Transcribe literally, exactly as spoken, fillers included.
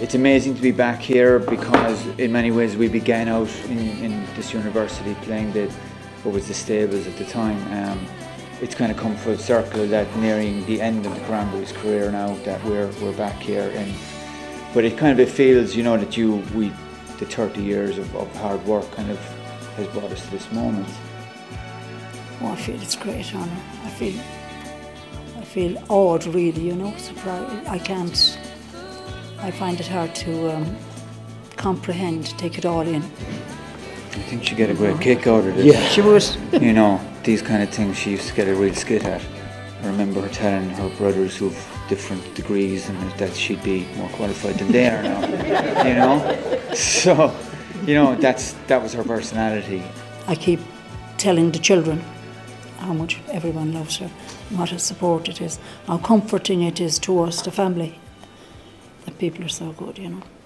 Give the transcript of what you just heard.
It's amazing to be back here because in many ways we began out in, in this university playing the, what was the Stables at the time. Um, it's kind of come full circle that nearing the end of the Cranberries career now that we're, we're back here. And, but it kind of it feels, you know, that you, we, the thirty years of, of hard work kind of has brought us to this moment. Oh, I feel it's great honour. I feel, I feel awed really, you know, surprised. I can't. I find it hard to um, comprehend, take it all in. I think she get a great kick out of this. Yeah, she would. You know, these kind of things she used to get a real skit at. I remember her telling her brothers who've different degrees and that she'd be more qualified than they are now. You know, so you know that's that was her personality. I keep telling the children how much everyone loves her, what a support it is, how comforting it is to us, the family. The people are so good, you know.